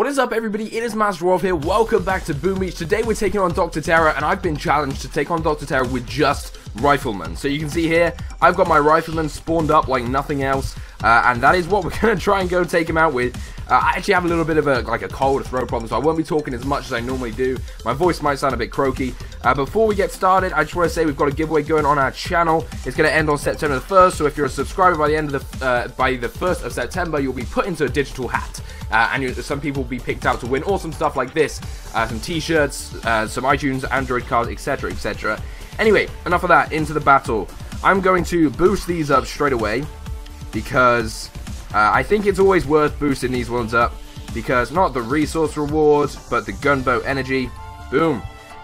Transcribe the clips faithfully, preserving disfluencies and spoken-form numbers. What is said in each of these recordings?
What is up, everybody? It is Master Wolf here. Welcome back to Boom Beach. Today we're taking on Doctor Terror, and I've been challenged to take on Doctor Terror with just riflemen. So you can see here, I've got my riflemen spawned up like nothing else, uh, and that is what we're going to try and go take him out with. Uh, I actually have a little bit of a like a cold, a throat problem, so I won't be talking as much as I normally do. My voice might sound a bit croaky. Uh, before we get started, I just want to say we've got a giveaway going on our channel. It's going to end on September the first, so if you're a subscriber by the end of the uh, by the first of September, you'll be put into a digital hat, uh, and you, some people will be picked out to win awesome stuff like this, uh, some T-shirts, uh, some iTunes, Android cards, et cetera, et cetera. Anyway, enough of that, into the battle. I'm going to boost these up straight away because uh, I think it's always worth boosting these ones up because not the resource rewards, but the gunboat energy. Boom.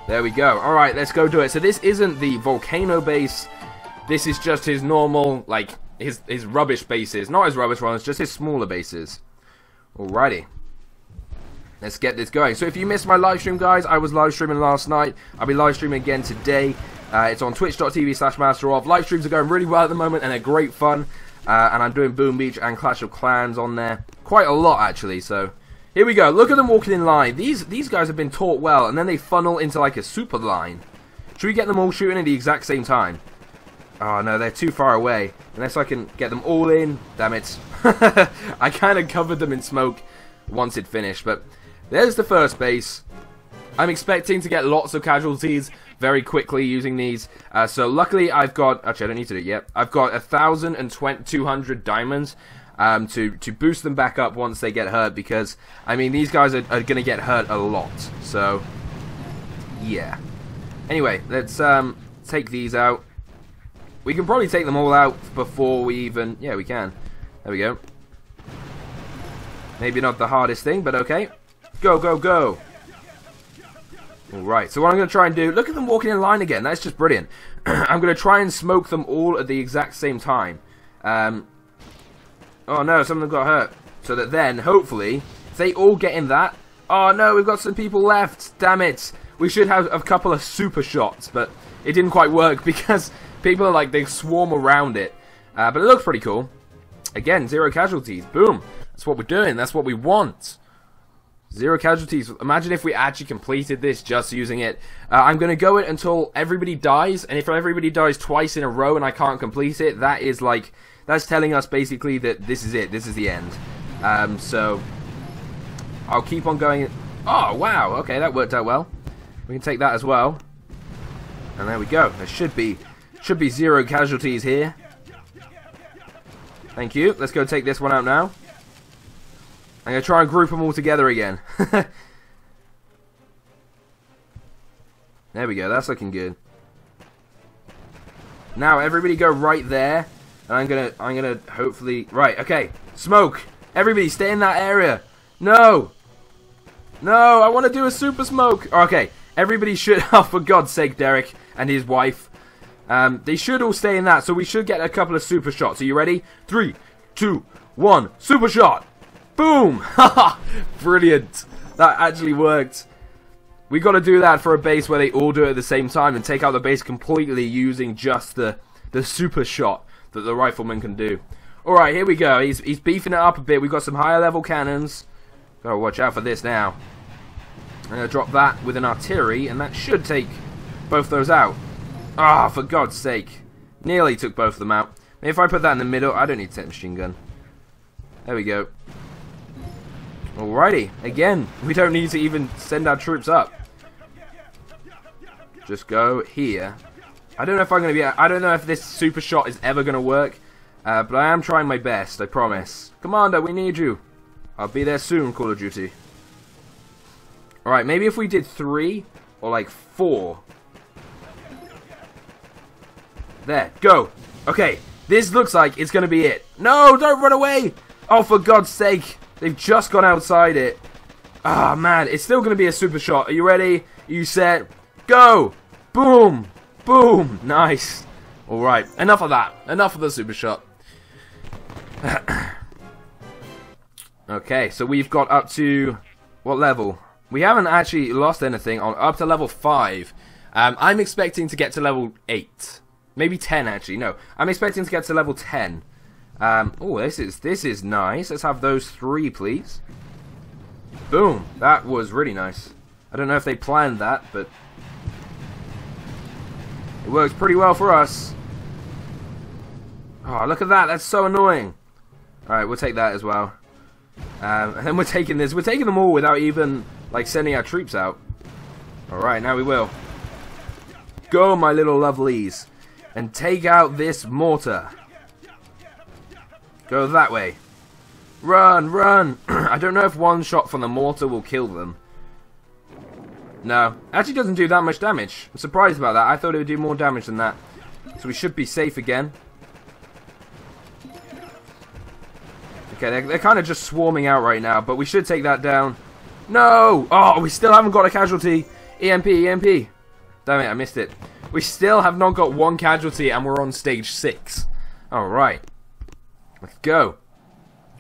There we go. Alright, let's go do it. So this isn't the volcano base. This is just his normal, like, his, his rubbish bases. Not his rubbish ones, just his smaller bases. Alrighty. Let's get this going. So if you missed my live stream, guys, I was live streaming last night. I'll be live streaming again today. Uh, it's on twitch dot t v slash masterov. Live streams are going really well at the moment and they're great fun. Uh, and I'm doing Boom Beach and Clash of Clans on there. Quite a lot, actually. So here we go. Look at them walking in line. These these guys have been taught well. And then they funnel into like a super line. Should we get them all shooting at the exact same time? Oh, no, they're too far away. Unless I can get them all in. Damn it. I kind of covered them in smoke once it finished. But there's the first base. I'm expecting to get lots of casualties very quickly using these. Uh, so luckily I've got... Actually, I don't need to do it yet. I've got one thousand two hundred diamonds um, to, to boost them back up once they get hurt. Because, I mean, these guys are, are going to get hurt a lot. So, yeah. Anyway, let's um, take these out. We can probably take them all out before we even... Yeah, we can. There we go. Maybe not the hardest thing, but okay. Go, go, go. Alright, so what I'm going to try and do... Look at them walking in line again. That's just brilliant. I'm going to try and smoke them all at the exact same time. Um, oh no, some of them got hurt. So that then, hopefully, if they all get in that... Oh no, we've got some people left. Damn it. We should have a couple of super shots, but it didn't quite work because people are like, they swarm around it. Uh, but it looks pretty cool. Again, zero casualties. Boom. That's what we're doing. That's what we want. Zero casualties. Imagine if we actually completed this just using it. Uh, I'm going to go it until everybody dies. And if everybody dies twice in a row and I can't complete it, that is like... That's telling us basically that this is it. This is the end. Um, so, I'll keep on going. Oh, wow. Okay, that worked out well. We can take that as well. And there we go. There should be, should be zero casualties here. Thank you. Let's go take this one out now. I'm going to try and group them all together again. There we go. That's looking good. Now everybody go right there. And I'm going to I'm going to hopefully... Right, okay. Smoke. Everybody stay in that area. No. No, I want to do a super smoke. Okay. Everybody should... Oh, for God's sake, Derek and his wife. Um, they should all stay in that. So we should get a couple of super shots. Are you ready? Three, two, one. Super shot. Boom! Haha! Brilliant! That actually worked. We gotta do that for a base where they all do it at the same time and take out the base completely using just the the super shot that the rifleman can do. Alright, here we go. He's, he's beefing it up a bit. We've got some higher level cannons. Gotta watch out for this now. I'm gonna drop that with an artillery and that should take both those out. Ah, for God's sake. Nearly took both of them out. If I put that in the middle, I don't need to take a machine gun. There we go. Alrighty, again, we don't need to even send our troops up. Just go here. I don't know if I'm going to be... I don't know if this super shot is ever going to work. Uh, but I am trying my best, I promise. Commander, we need you. I'll be there soon, Call of Duty. Alright, maybe if we did three or like four. There, go. Okay, this looks like it's going to be it. No, don't run away. Oh, for God's sake. They've just gone outside it. Ah, oh, man. It's still going to be a super shot. Are you ready? Are you set? Go! Boom! Boom! Nice. Alright. Enough of that. Enough of the super shot. Okay. So we've got up to... What level? We haven't actually lost anything. On Up to level five. Um, I'm expecting to get to level eight. Maybe ten, actually. No. I'm expecting to get to level ten. Um, oh, this is this is nice. Let's have those three, please. Boom! That was really nice. I don't know if they planned that, but it works pretty well for us. Oh, look at that. That's so annoying. Alright, we'll take that as well. Um, and then we're taking this. We're taking them all without even, like, sending our troops out. Alright, now we will. Go, my little lovelies. And take out this mortar. Go that way. Run, run. I don't know if one shot from the mortar will kill them. No. Actually doesn't do that much damage. I'm surprised about that. I thought it would do more damage than that. So we should be safe again. Okay, they're, they're kind of just swarming out right now, but we should take that down. No! Oh, we still haven't got a casualty. E M P, E M P. Damn it, I missed it. We still have not got one casualty, and we're on stage six. Alright. Let's go.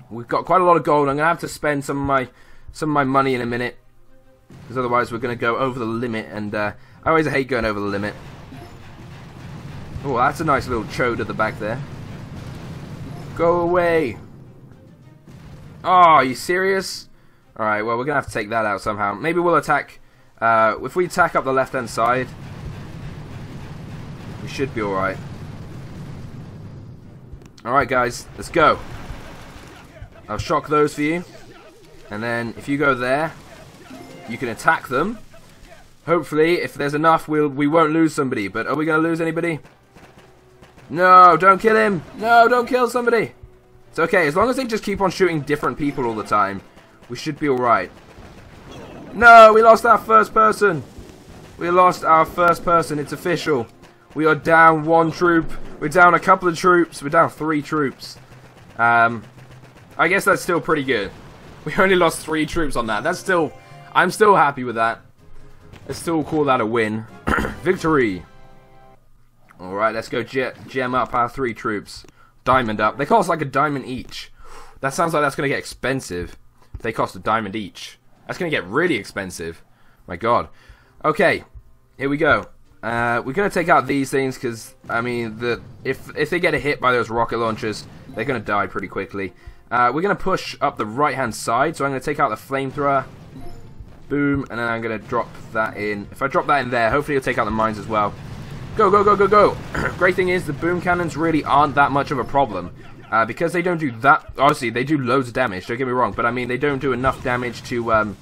We've got quite a lot of gold. I'm going to have to spend some of my, some of my money in a minute. Because otherwise we're going to go over the limit, and uh, I always hate going over the limit. Oh, that's a nice little chode at the back there. Go away. Oh, are you serious? Alright, well, we're going to have to take that out somehow. Maybe we'll attack... Uh, if we attack up the left-hand side, we should be alright. Alright, guys, let's go. I'll shock those for you. And then, if you go there, you can attack them. Hopefully, if there's enough, we'll, we won't lose somebody. But are we going to lose anybody? No, don't kill him. No, don't kill somebody. It's okay. As long as they just keep on shooting different people all the time, we should be alright. No, we lost our first person. We lost our first person. It's official. We are down one troop. We're down a couple of troops. We're down three troops. Um, I guess that's still pretty good. We only lost three troops on that. That's still... I'm still happy with that. Let's still call that a win. Victory. Alright, let's go ge gem up our three troops. Diamond up. They cost like a diamond each. That sounds like that's going to get expensive. If they cost a diamond each. That's going to get really expensive. My god. Okay. Here we go. Uh, we're going to take out these things because, I mean, the if, if they get a hit by those rocket launchers, they're going to die pretty quickly. Uh, we're going to push up the right-hand side, so I'm going to take out the flamethrower. Boom. And then I'm going to drop that in. If I drop that in there, hopefully it'll take out the mines as well. Go, go, go, go, go. Great thing is the boom cannons really aren't that much of a problem. Uh, because they don't do that, obviously they do loads of damage, don't get me wrong, but I mean they don't do enough damage to, um,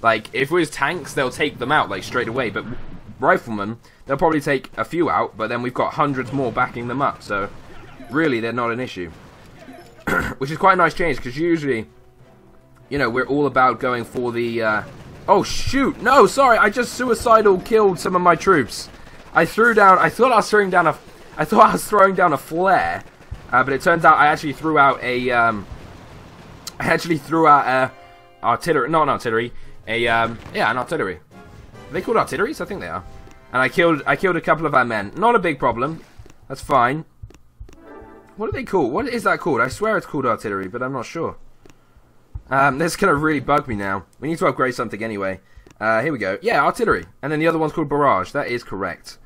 like, if it was tanks, they'll take them out, like, straight away, but riflemen, they'll probably take a few out, but then we've got hundreds more backing them up, so really they're not an issue. Which is quite a nice change, because usually, you know, we're all about going for the, uh, oh shoot, no, sorry, I just suicidal killed some of my troops. I threw down, I thought I was throwing down a, I thought I was throwing down a flare. Uh, but it turns out I actually threw out a, um, I actually threw out a artillery, not an artillery, a, um, yeah, an artillery. Are they called artilleries? I think they are. And I killed, I killed a couple of our men. Not a big problem. That's fine. What are they called? What is that called? I swear it's called artillery, but I'm not sure. Um, this is going to really bug me now. We need to upgrade something anyway. Uh, here we go. Yeah, artillery. And then the other one's called barrage. That is correct.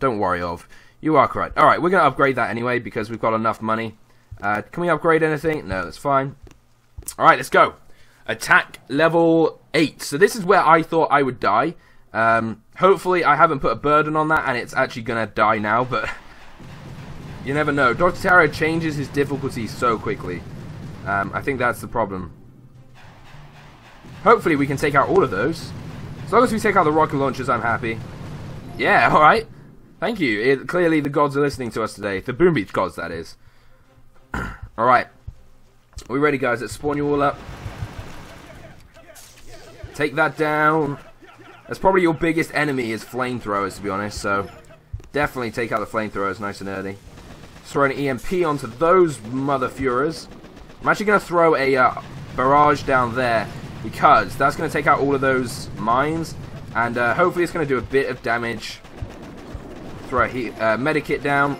Don't worry of. You are correct. Alright, we're going to upgrade that anyway because we've got enough money. Uh, can we upgrade anything? No, that's fine. Alright, let's go. Attack level eight. So this is where I thought I would die. Um, hopefully I haven't put a burden on that and it's actually going to die now, but you never know. Doctor Terror changes his difficulty so quickly. Um, I think that's the problem. Hopefully we can take out all of those. As long as we take out the rocket launchers, I'm happy. Yeah, alright. Thank you. It, clearly the gods are listening to us today. The Boom Beach gods, that is. Alright. Are we ready, guys? Let's spawn you all up. Take that down. That's probably your biggest enemy is flamethrowers, to be honest. So, definitely take out the flamethrowers nice and early. Throw an E M P onto those motherfuckers. I'm actually going to throw a uh, barrage down there. Because that's going to take out all of those mines. And uh, hopefully it's going to do a bit of damage. Throw a heat, uh, medikit down.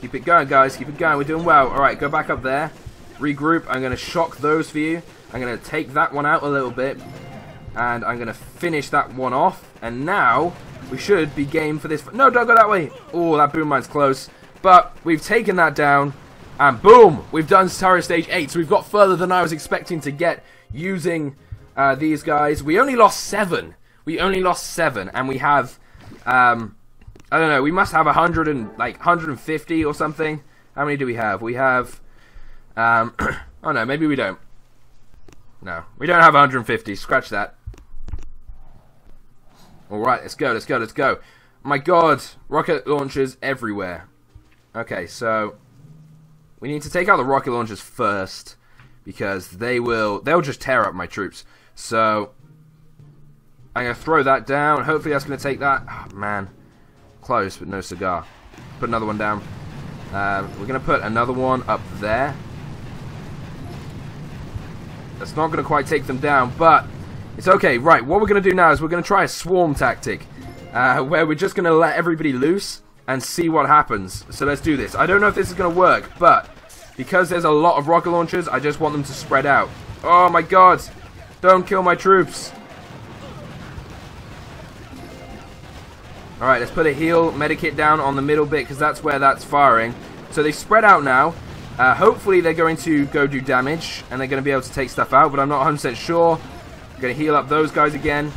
Keep it going, guys. Keep it going. We're doing well. Alright, go back up there. Regroup. I'm going to shock those for you. I'm going to take that one out a little bit. And I'm going to finish that one off. And now, we should be game for this. No, don't go that way. Oh, that boom mine's close. But we've taken that down. And boom! We've done Terror Stage eight, so we've got further than I was expecting to get using uh, these guys. We only lost seven. We only lost seven, and we have, um, I don't know, we must have a hundred and, like, one hundred fifty or something. How many do we have? We have, um, oh no, maybe we don't. No, we don't have one hundred fifty, scratch that. Alright, let's go, let's go, let's go. My god, rocket launchers everywhere. Okay, so we need to take out the rocket launchers first, because they will, they'll just tear up my troops. So I'm going to throw that down. Hopefully that's going to take that. Oh, man. Close, but no cigar. Put another one down. Um, we're going to put another one up there. That's not going to quite take them down, but it's okay. Right, what we're going to do now is we're going to try a swarm tactic, uh, where we're just going to let everybody loose and see what happens. So let's do this. I don't know if this is going to work, but because there's a lot of rocket launchers, I just want them to spread out. Oh, my God. Don't kill my troops. Alright, let's put a heal medikit down on the middle bit, because that's where that's firing. So they spread out now. Uh, hopefully they're going to go do damage, and they're going to be able to take stuff out, but I'm not one hundred percent sure. I'm going to heal up those guys again.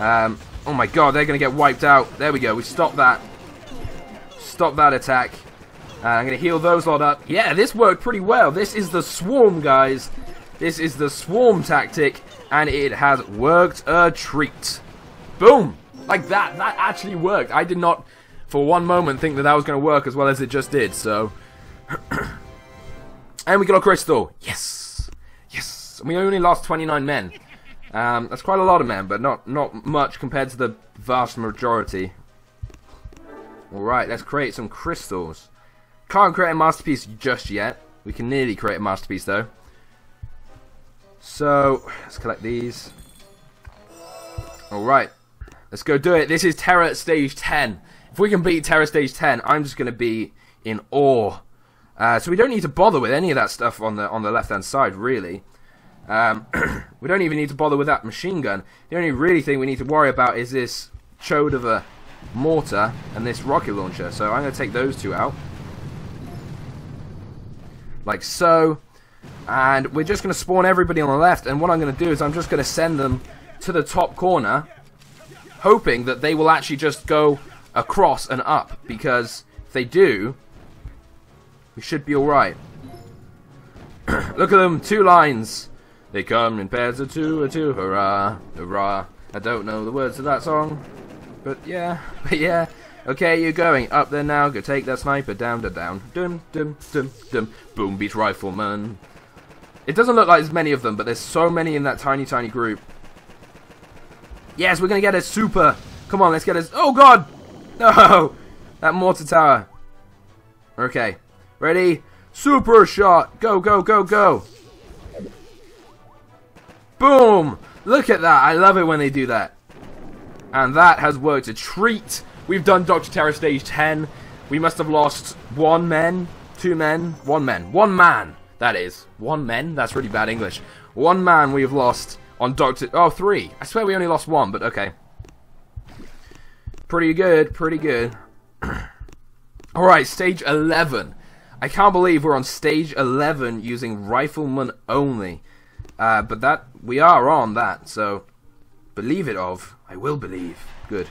Um, oh my god, they're going to get wiped out. There we go, we stopped that. Stop that attack. Uh, I'm going to heal those lot up. Yeah, this worked pretty well. This is the swarm, guys. This is the swarm tactic, and it has worked a treat. Boom! Like that, that actually worked. I did not, for one moment, think that that was going to work as well as it just did, so. And we got a crystal. Yes. Yes. And we only lost twenty-nine men. Um, that's quite a lot of men, but not, not much compared to the vast majority. Alright, let's create some crystals. Can't create a masterpiece just yet. We can nearly create a masterpiece, though. So, let's collect these. Alright. Let's go do it. This is Terror Stage ten. If we can beat Terror Stage ten, I'm just going to be in awe. Uh, so we don't need to bother with any of that stuff on the on the left-hand side, really. Um, we don't even need to bother with that machine gun. The only really thing we need to worry about is this chode of a mortar and this rocket launcher. So I'm going to take those two out. Like so. And we're just going to spawn everybody on the left. And what I'm going to do is I'm just going to send them to the top corner, hoping that they will actually just go across and up, because if they do, we should be alright. Look at them, two lines. They come in pairs of two, a two, hurrah, hurrah. I don't know the words of that song, but yeah, but yeah. Okay, you're going up there now, go take that sniper down, da down. Dum, dum, dum, dum, Boom Beach Rifleman. It doesn't look like there's many of them, but there's so many in that tiny, tiny group. Yes, we're going to get a super. Come on, let's get a... Oh, God. No. That mortar tower. Okay. Ready? Super shot. Go, go, go, go. Boom. Look at that. I love it when they do that. And that has worked a treat. We've done Doctor Terror Stage ten. We must have lost one man, two men, one man. One man, that is. One men? That's really bad English. One man we have lost... On Doctor... Oh, three. I swear we only lost one, but okay. Pretty good, pretty good. Alright, Stage eleven. I can't believe we're on Stage eleven using Rifleman only. Uh, but that... We are on that, so... Believe it of. I will believe. Good.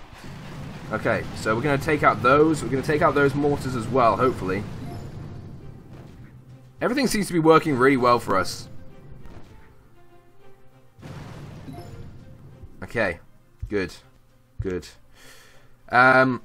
Okay, so we're going to take out those. We're going to take out those mortars as well, hopefully. Everything seems to be working really well for us. Okay, good, good. Um,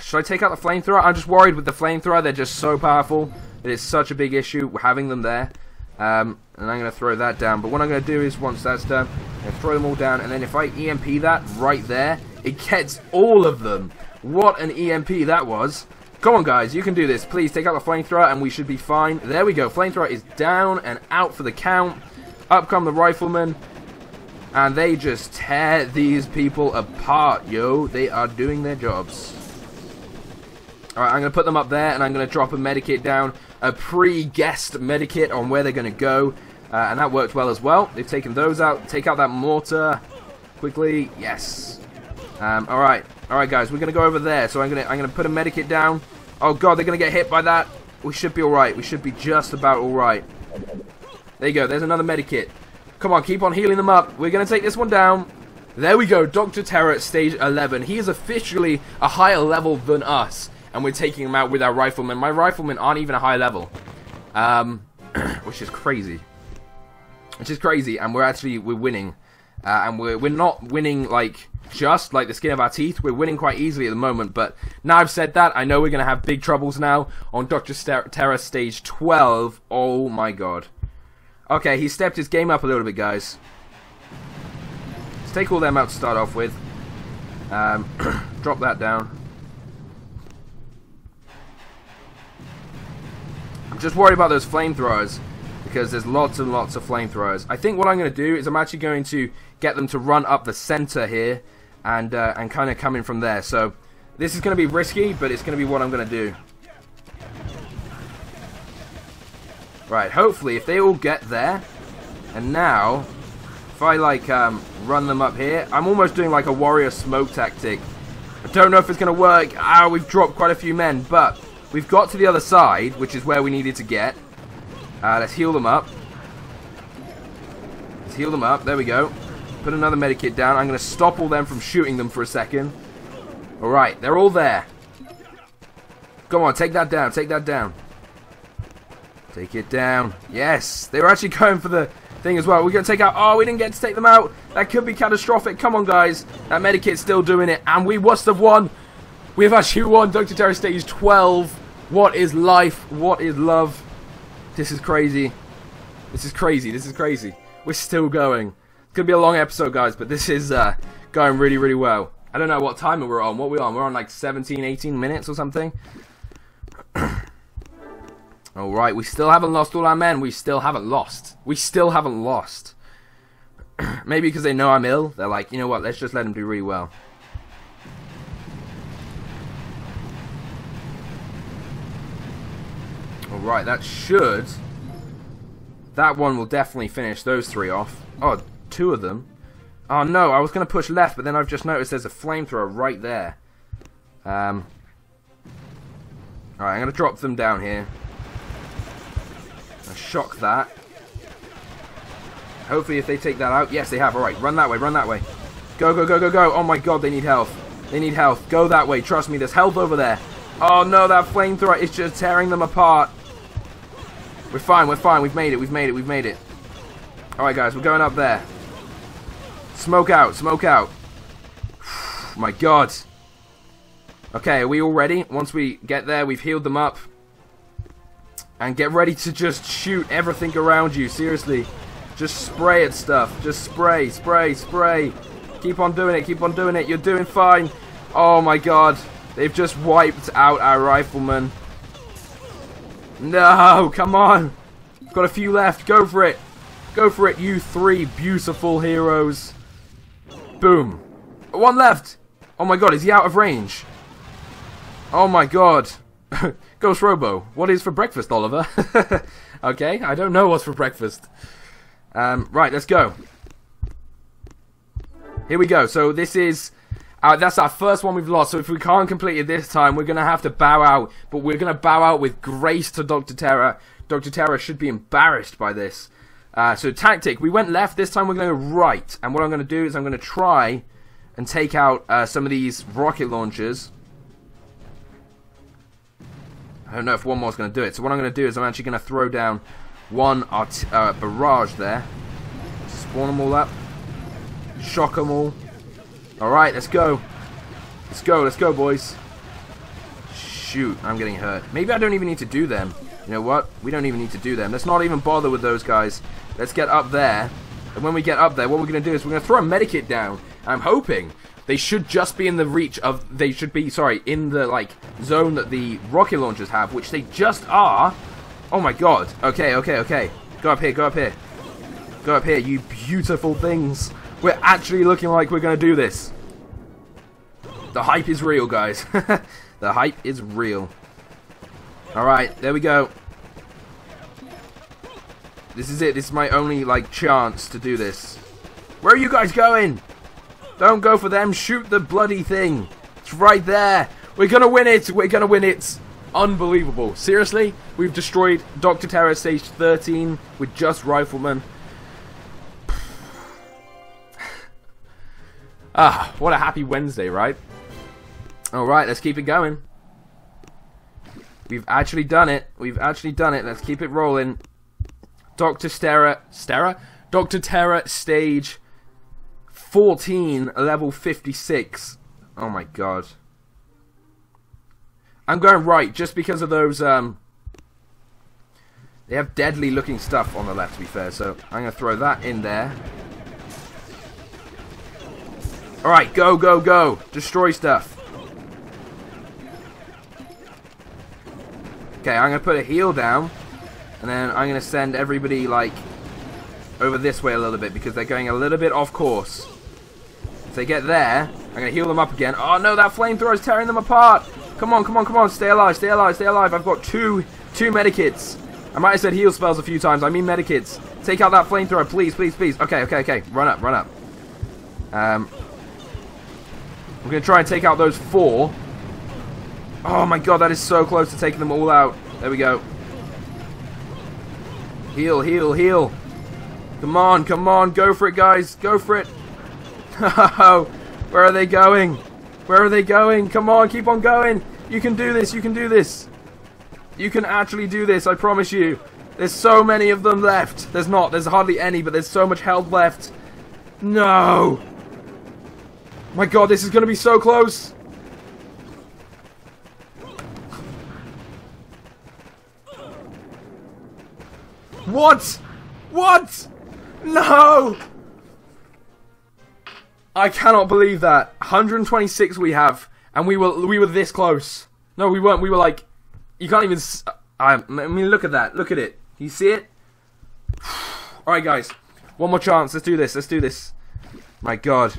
should I take out the flamethrower? I'm just worried with the flamethrower. They're just so powerful. It is such a big issue having them there. Um, and I'm going to throw that down. But what I'm going to do is once that's done, I'm going to throw them all down. And then if I E M P that right there, it gets all of them. What an E M P that was. Come on, guys, you can do this. Please take out the flamethrower and we should be fine. There we go. Flamethrower is down and out for the count. Up come the riflemen. And they just tear these people apart, yo. They are doing their jobs. Alright, I'm going to put them up there, and I'm going to drop a medikit down. A pre-guessed medikit on where they're going to go. Uh, and that worked well as well. They've taken those out. Take out that mortar quickly. Yes. Um, Alright. Alright, guys. We're going to go over there. So I'm going to I'm going to put a medikit down. Oh, God. They're going to get hit by that. We should be alright. We should be just about alright. There you go. There's another medikit. Come on, keep on healing them up. We're going to take this one down. There we go. Doctor Terror at stage eleven. He is officially a higher level than us. And we're taking him out with our riflemen. My riflemen aren't even a high level. Um, which is crazy. Which is crazy. And we're actually, we're winning. Uh, and we're, we're not winning, like, just like the skin of our teeth. We're winning quite easily at the moment. But now I've said that, I know we're going to have big troubles now on Doctor Terror stage twelve. Oh, my God. Okay, he stepped his game up a little bit, guys. Let's take all them out to start off with. Um, drop that down. I'm just worried about those flamethrowers, because there's lots and lots of flamethrowers. I think what I'm going to do is I'm actually going to get them to run up the center here and uh, and kind of come in from there. So this is going to be risky, but it's going to be what I'm going to do. Right, hopefully if they all get there, and now if I like um, run them up here, I'm almost doing like a warrior smoke tactic. I don't know if it's going to work. Ah, we've dropped quite a few men, but we've got to the other side, which is where we needed to get. Uh, let's heal them up. Let's heal them up. There we go. Put another medikit down. I'm going to stop all them from shooting them for a second. Alright, they're all there. Come on, take that down. Take that down. Take it down. Yes, they were actually going for the thing as well. We're going to take out... Oh, we didn't get to take them out. That could be catastrophic. Come on, guys. That medikit's still doing it. And we must have won. We've actually won Doctor Terror stage twelve. What is life? What is love? This is crazy. This is crazy. This is crazy. We're still going. It's going to be a long episode, guys, but this is uh, going really, really well. I don't know what timer we're on. What are we on? We're on like seventeen, eighteen minutes or something. Alright, we still haven't lost all our men. We still haven't lost. We still haven't lost. Maybe because they know I'm ill. They're like, you know what, let's just let them do really well. Alright, that should... That one will definitely finish those three off. Oh, two of them. Oh no, I was going to push left, but then I've just noticed there's a flamethrower right there. Um... Alright, I'm going to drop them down here. I shock that. Hopefully if they take that out. Yes, they have. Alright, run that way, run that way. Go, go, go, go, go. Oh my god, they need health. They need health. Go that way. Trust me, there's health over there. Oh no, that flamethrower is just tearing them apart. We're fine, we're fine. We've made it, we've made it, we've made it. Alright guys, we're going up there. Smoke out, smoke out. My god. Okay, are we all ready? Once we get there, we've healed them up. And get ready to just shoot everything around you, seriously. Just spray at stuff. Just spray, spray, spray. Keep on doing it, keep on doing it. You're doing fine. Oh my god. They've just wiped out our riflemen. No, come on. We've got a few left. Go for it. Go for it, you three beautiful heroes. Boom. One left. Oh my god, is he out of range? Oh my god. Ghost Robo, what is for breakfast, Oliver? Okay, I don't know what's for breakfast. Um, right, let's go. Here we go. So this is... Uh, that's our first one we've lost, so if we can't complete it this time, we're going to have to bow out. But we're going to bow out with grace to Doctor Terror. Doctor Terror should be embarrassed by this. Uh, so tactic, we went left, this time we're going to go right. And what I'm going to do is I'm going to try and take out uh, some of these rocket launchers. I don't know if one more's going to do it. So what I'm going to do is I'm actually going to throw down one art uh, barrage there. Spawn them all up. Shock them all. Alright, let's go. Let's go, let's go, boys. Shoot, I'm getting hurt. Maybe I don't even need to do them. You know what? We don't even need to do them. Let's not even bother with those guys. Let's get up there. And when we get up there, what we're going to do is we're going to throw a medikit down. I'm hoping they should just be in the reach of... They should be, sorry, in the, like, zone that the rocket launchers have, which they just are. Oh, my God. Okay, okay, okay. Go up here, go up here. Go up here, you beautiful things. We're actually looking like we're going to do this. The hype is real, guys. The hype is real. Alright, there we go. This is it. This is my only, like, chance to do this. Where are you guys going? Don't go for them. Shoot the bloody thing. It's right there. We're going to win it. We're going to win it. Unbelievable. Seriously, we've destroyed Doctor Terror stage thirteen with just riflemen. Ah, what a happy Wednesday, right? Alright, let's keep it going. We've actually done it. We've actually done it. Let's keep it rolling. Doctor Terror... Terror? Doctor Terror stage fourteen, level fifty-six. Oh my god. I'm going right, just because of those, um... they have deadly looking stuff on the left, to be fair, so I'm going to throw that in there. Alright, go, go, go. Destroy stuff. Okay, I'm going to put a heal down, and then I'm going to send everybody, like, over this way a little bit, because they're going a little bit off course. If they get there, I'm going to heal them up again. Oh no, that flamethrower is tearing them apart! Come on, come on, come on, stay alive, stay alive, stay alive. I've got two, two medikits. I might have said heal spells a few times, I mean medikits. Take out that flamethrower, please, please, please. Okay, okay, okay, run up, run up. Um, I'm going to try and take out those four. Oh my god, that is so close to taking them all out. There we go. Heal, heal, heal. Come on, come on, go for it, guys, go for it. Where are they going? Where are they going? Come on, keep on going. You can do this, you can do this. You can actually do this, I promise you. There's so many of them left. There's not, there's hardly any, but there's so much health left. No! My god, this is going to be so close. What? What? No! I cannot believe that. one hundred twenty-six we have, and we were we were this close. No, we weren't. We were like, you can't even. S I, I mean, look at that. Look at it. You see it? All right, guys, one more chance. Let's do this. Let's do this. My god.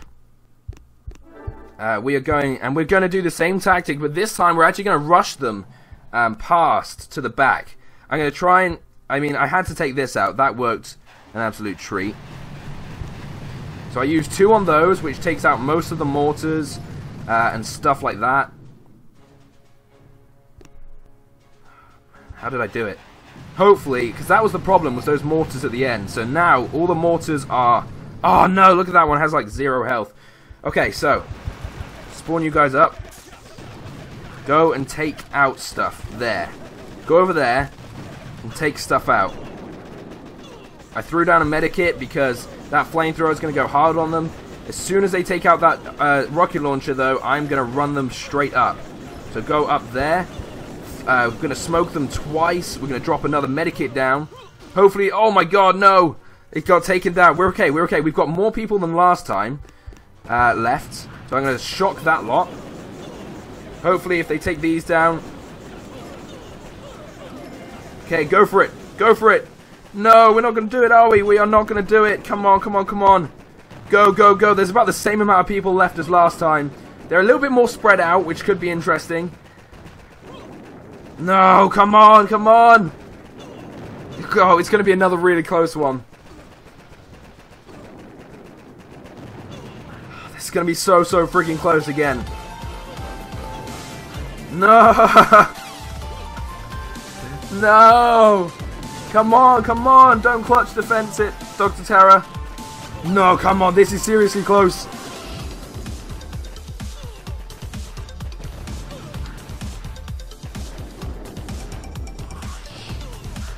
Uh, we are going, and we're going to do the same tactic, but this time we're actually going to rush them um, past to the back. I'm going to try and. I mean, I had to take this out. That worked an absolute treat. So I used two on those, which takes out most of the mortars uh, and stuff like that. How did I do it? Hopefully, because that was the problem, was those mortars at the end. So now, all the mortars are... Oh no, look at that one, it has like zero health. Okay, so, spawn you guys up. Go and take out stuff there. Go over there and take stuff out. I threw down a medikit because... that flamethrower is going to go hard on them. As soon as they take out that uh, rocket launcher, though, I'm going to run them straight up. So go up there. Uh, we're going to smoke them twice. We're going to drop another medikit down. Hopefully... Oh, my God, no! It got taken down. We're okay, we're okay. We've got more people than last time uh, left. So I'm going to shock that lot. Hopefully, if they take these down... Okay, go for it. Go for it. No, we're not going to do it, are we? We are not going to do it. Come on, come on, come on. Go, go, go. There's about the same amount of people left as last time. They're a little bit more spread out, which could be interesting. No, come on, come on. Oh, it's going to be another really close one. This is going to be so, so freaking close again. No. No. Come on, come on, don't clutch defense it, Doctor Terror. No, come on, this is seriously close.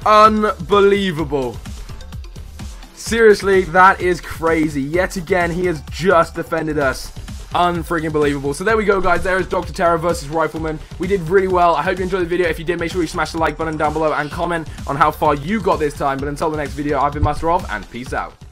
Unbelievable. Seriously, that is crazy. Yet again, he has just defended us. Unfreaking believable. So there we go, guys. There is Doctor Terror versus Rifleman. We did really well. I hope you enjoyed the video. If you did, make sure you smash the like button down below and comment on how far you got this time. But until the next video, I've been Masterov, and peace out.